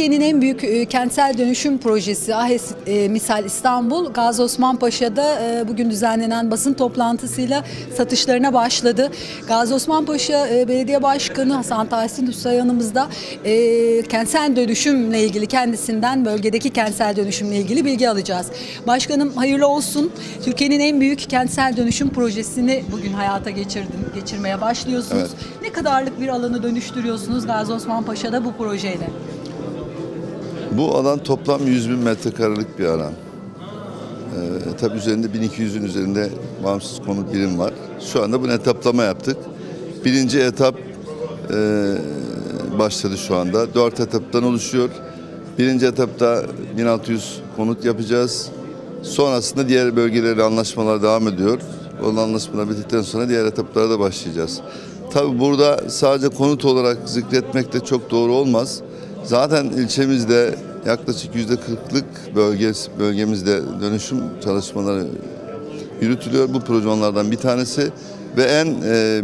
Türkiye'nin en büyük kentsel dönüşüm projesi Ahes Misal İstanbul, Gaziosmanpaşa'da bugün düzenlenen basın toplantısıyla satışlarına başladı. Gaziosmanpaşa Belediye Başkanı Hasan Tahsin Usta yanımızda. Kentsel dönüşümle ilgili kendisinden bölgedeki kentsel dönüşümle ilgili bilgi alacağız. Başkanım, hayırlı olsun. Türkiye'nin en büyük kentsel dönüşüm projesini bugün hayata geçirmeye başlıyorsunuz. Evet. Ne kadarlık bir alanı dönüştürüyorsunuz Gaziosmanpaşa'da bu projeyle? Bu alan toplam 100.000 metrekarelik bir alan. Tabii üzerinde 1200'ün üzerinde bağımsız konut birim var. Şu anda bunu etaplama yaptık. Birinci etap başladı şu anda. 4 etaptan oluşuyor. Birinci etapta 1600 konut yapacağız. Sonrasında diğer bölgelerle anlaşmalar devam ediyor. Onun anlaşmalar bittikten sonra diğer etaplara da başlayacağız. Tabii burada sadece konut olarak zikretmek de çok doğru olmaz. Zaten ilçemizde yaklaşık %40'lık bölgemizde dönüşüm çalışmaları yürütülüyor. Bu proje onlardan bir tanesi ve en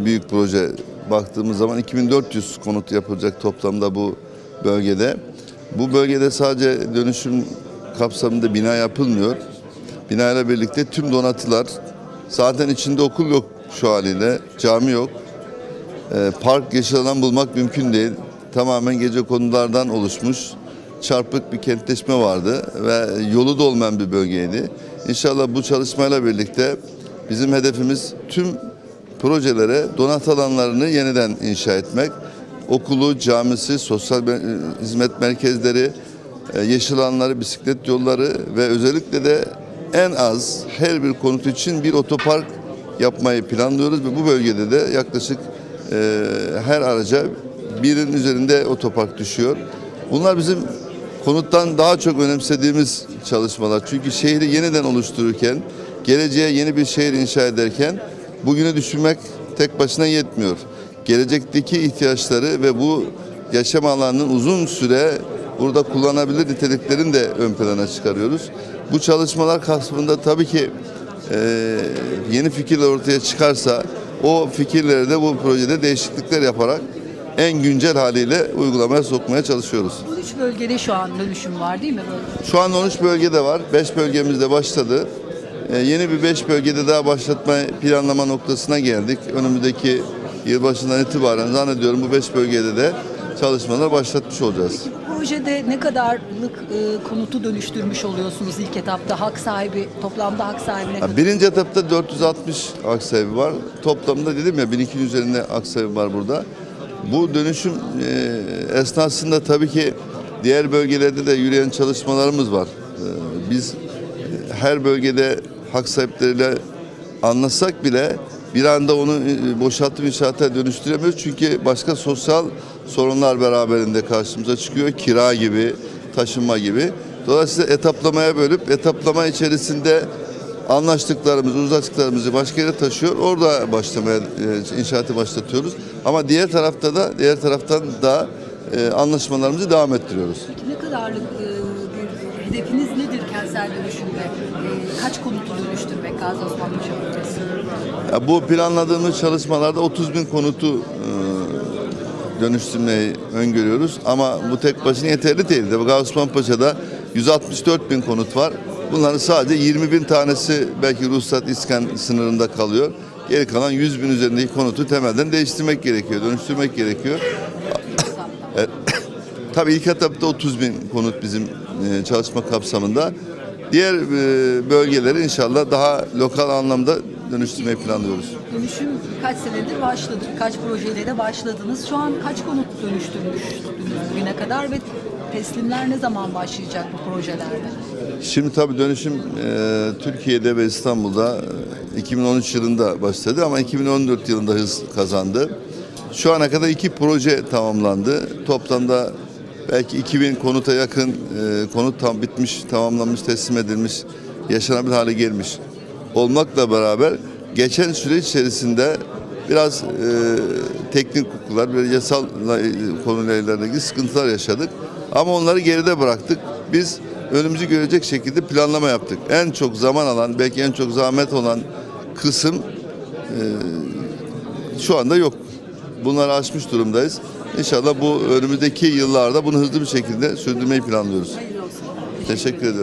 büyük proje baktığımız zaman 2400 konut yapılacak toplamda bu bölgede. Bu bölgede sadece dönüşüm kapsamında bina yapılmıyor. Binayla birlikte tüm donatılar, zaten içinde okul yok şu haliyle, cami yok, park, yeşil alan bulmak mümkün değil. Tamamen gecekondulardan oluşmuş çarpık bir kentleşme vardı ve yolu da olmayan bir bölgeydi. İnşallah bu çalışmayla birlikte bizim hedefimiz tüm projelere donat alanlarını yeniden inşa etmek. Okulu, camisi, sosyal hizmet merkezleri, yeşil alanları, bisiklet yolları ve özellikle de en az her bir konut için bir otopark yapmayı planlıyoruz ve bu bölgede de yaklaşık her araca birinin üzerinde otopark düşüyor. Bunlar bizim konuttan daha çok önemsediğimiz çalışmalar. Çünkü şehri yeniden oluştururken, geleceğe yeni bir şehir inşa ederken bugünü düşünmek tek başına yetmiyor. Gelecekteki ihtiyaçları ve bu yaşam alanının uzun süre burada kullanabilir niteliklerini de ön plana çıkarıyoruz. Bu çalışmalar kapsamında tabii ki yeni fikirler ortaya çıkarsa o fikirleri de bu projede değişiklikler yaparak en güncel haliyle uygulamaya sokmaya çalışıyoruz. 13 bölgede şu an dönüşüm var değil mi? Şu an 13 bölgede var. 5 bölgemizde başladı. Yeni bir 5 bölgede daha başlatma planlama noktasına geldik. Önümüzdeki yılbaşından itibaren zannediyorum bu 5 bölgede de çalışmalar başlatmış olacağız. Peki bu projede ne kadarlık konutu dönüştürmüş oluyorsunuz ilk etapta? Hak sahibi, toplamda hak sahibine kadar? Birinci etapta 460 hak sahibi var. Toplamda dedim ya 1200'ün üzerinde hak sahibi var burada. Bu dönüşüm esnasında tabii ki diğer bölgelerde de yürüyen çalışmalarımız var. Biz her bölgede hak sahipleriyle anlaşsak bile bir anda onu boşaltıp inşaata dönüştüremiyoruz. Çünkü başka sosyal sorunlar beraberinde karşımıza çıkıyor. Kira gibi, taşınma gibi. Dolayısıyla etaplamaya bölüp etaplama içerisinde anlaştıklarımızı, uzlaştıklarımızı başka yere taşıyor. Orada başlamaya, inşaatı başlatıyoruz. Ama diğer taraftan da anlaşmalarımızı devam ettiriyoruz. Peki ne kadarlık bir hedefiniz nedir kentsel dönüşümde? Kaç konutu dönüştürmek Gaziosmanpaşa bölgesinde? Bu planladığımız çalışmalarda 30.000 konutu dönüştürmeyi öngörüyoruz. Ama bu tek başına yeterli değil. Gaziosmanpaşa'da 164.000 konut var. Bunların sadece 20.000 tanesi belki ruhsat iskan sınırında kalıyor. Geri kalan 100.000 üzerindeki konutu temelden değiştirmek gerekiyor, dönüştürmek gerekiyor. Tabii ilk etapta 30.000 konut bizim çalışma kapsamında. Diğer bölgeleri inşallah daha lokal anlamda dönüştürmeyi planlıyoruz. Dönüşüm kaç senedir başladı, kaç projeyle de başladınız. Şu an kaç konut dönüştürmüş bugüne kadar ve teslimler ne zaman başlayacak bu projelerde? Şimdi tabii dönüşüm Türkiye'de ve İstanbul'da 2013 yılında başladı ama 2014 yılında hız kazandı. Şu ana kadar 2 proje tamamlandı. Toplamda belki 2000 konuta yakın konut tam bitmiş, tamamlanmış, teslim edilmiş, yaşanabilir hale gelmiş olmakla beraber geçen süreç içerisinde biraz teknik hukukular, böyle yasal konuyla ilgili sıkıntılar yaşadık. Ama onları geride bıraktık. Biz önümüzü görecek şekilde planlama yaptık. En çok zaman alan, belki en çok zahmet olan kısım şu anda yok. bunları aşmış durumdayız. İnşallah bu önümüzdeki yıllarda bunu hızlı bir şekilde sürdürmeyi planlıyoruz. Teşekkür ederim.